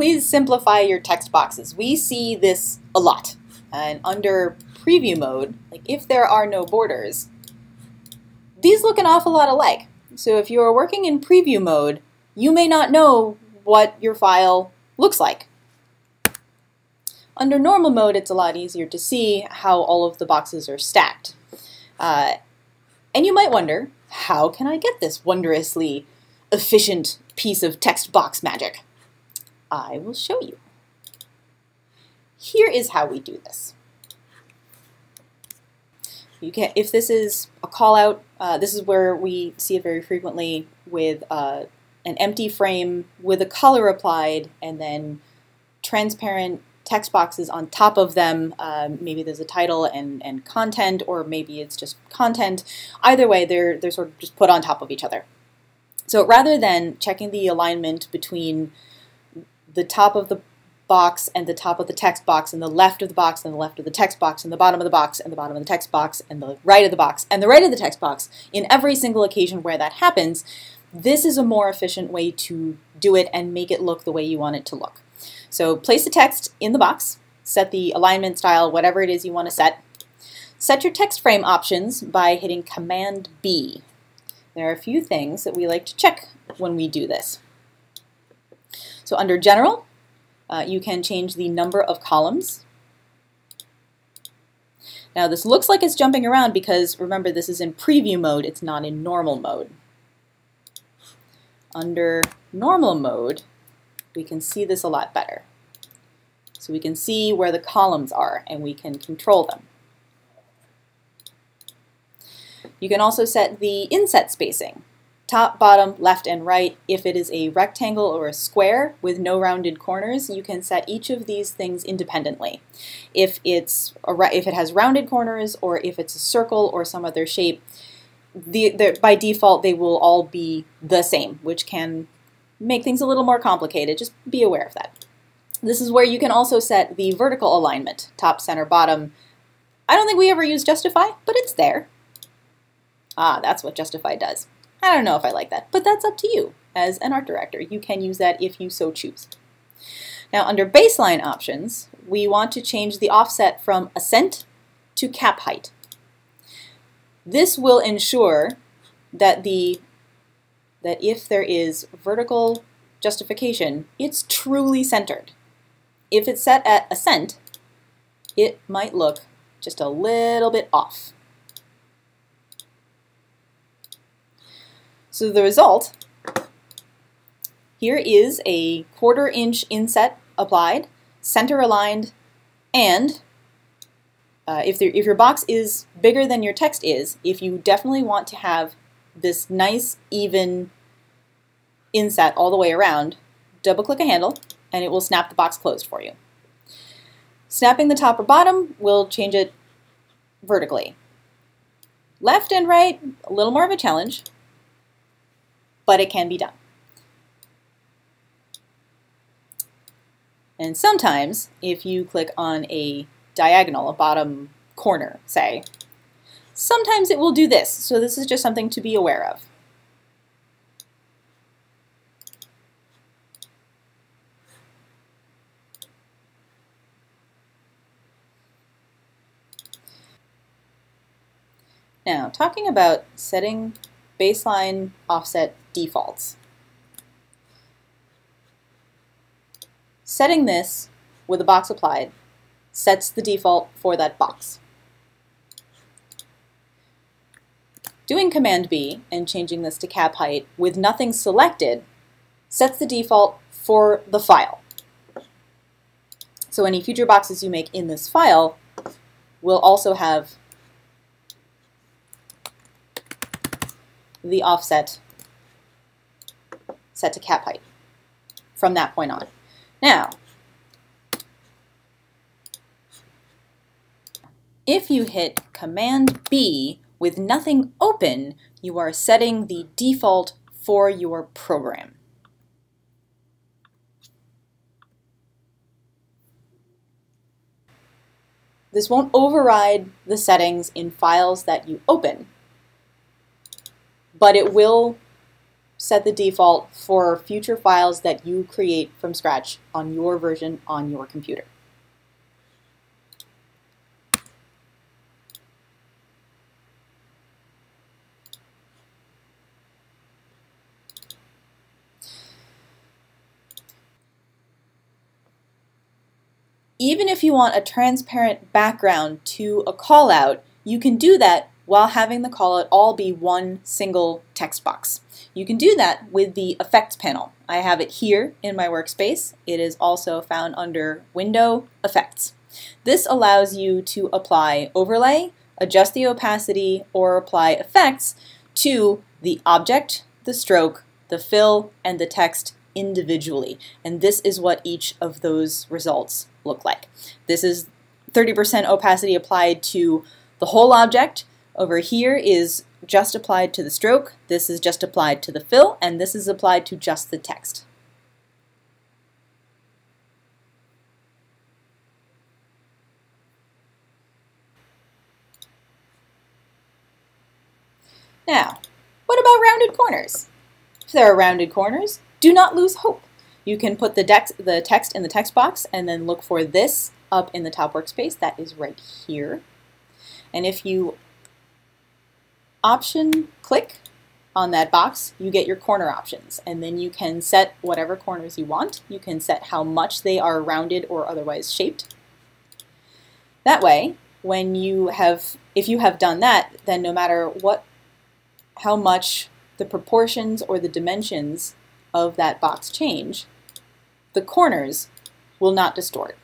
please simplify your text boxes. We see this a lot. And under preview mode, like if there are no borders, these look an awful lot alike. So if you are working in preview mode, you may not know what your file looks like. Under normal mode, it's a lot easier to see how all of the boxes are stacked. And you might wonder, how can I get this wondrously efficient piece of text box magic? I will show you. Here is how we do this. You can, if this is a call out, this is where we see it very frequently with an empty frame with a color applied and then transparent text boxes on top of them. Maybe there's a title and content, or maybe it's just content. Either way, they're sort of just put on top of each other. So rather than checking the alignment between the top of the box and the top of the text box and the left of the box and the left of the text box and the bottom of the box and the bottom of the text box and the right of the box and the right of the text box, in every single occasion where that happens, this is a more efficient way to do it and make it look the way you want it to look. So place the text in the box, set the alignment style, whatever it is you want to set. Set your text frame options by hitting Command B. There are a few things that we like to check when we do this. So under General, you can change the number of columns. Now this looks like it's jumping around because, remember, this is in preview mode, it's not in normal mode. Under normal mode, we can see this a lot better. So we can see where the columns are and we can control them. You can also set the inset spacing, top, bottom, left, and right. If it is a rectangle or a square with no rounded corners, you can set each of these things independently. If it has rounded corners, or if it's a circle or some other shape, by default they will all be the same, which can make things a little more complicated. Just be aware of that. This is where you can also set the vertical alignment, top, center, bottom. I don't think we ever use justify, but it's there. Ah, that's what justify does. I don't know if I like that, but that's up to you as an art director. You can use that if you so choose. Now under baseline options, we want to change the offset from ascent to cap height. This will ensure that if there is vertical justification, it's truly centered. If it's set at ascent, it might look just a little bit off. So the result, here is a 1/4 inch inset applied, center aligned, and if your box is bigger than your text is, if you definitely want to have this nice even inset all the way around, double click a handle and it will snap the box closed for you. Snapping the top or bottom will change it vertically. Left and right, a little more of a challenge, but it can be done. And sometimes if you click on a diagonal, a bottom corner, say, sometimes it will do this, so this is just something to be aware of. Now, talking about setting baseline offset defaults. Setting this with a box applied sets the default for that box. Doing Command B and changing this to cap height with nothing selected sets the default for the file. So any future boxes you make in this file will also have the offset set to cap height from that point on. Now, if you hit Command B with nothing open, you are setting the default for your program. This won't override the settings in files that you open, but it will set the default for future files that you create from scratch on your version on your computer. Even if you want a transparent background to a callout, you can do that while having the callout all be one single text box. You can do that with the Effects panel. I have it here in my workspace. It is also found under Window, Effects. This allows you to apply overlay, adjust the opacity, or apply effects to the object, the stroke, the fill, and the text individually. And this is what each of those results look like. This is 30% opacity applied to the whole object. Over here is just applied to the stroke, this is just applied to the fill, and this is applied to just the text. Now, what about rounded corners? If there are rounded corners, do not lose hope. You can put the text in the text box and then look for this up in the top workspace. That is right here. And if you option click on that box, you get your corner options, and then you can set whatever corners you want. You can set how much they are rounded or otherwise shaped. That way, when you have, if you have done that, then no matter what, how much the proportions or the dimensions of that box change, the corners will not distort.